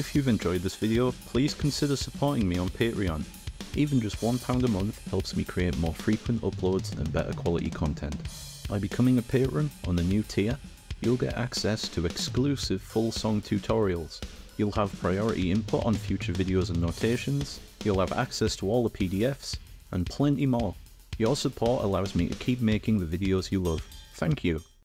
If you've enjoyed this video, please consider supporting me on Patreon. Even just £1 a month helps me create more frequent uploads and better quality content. By becoming a patron on the new tier, you'll get access to exclusive full song tutorials, you'll have priority input on future videos and notations, you'll have access to all the PDFs, and plenty more. Your support allows me to keep making the videos you love. Thank you.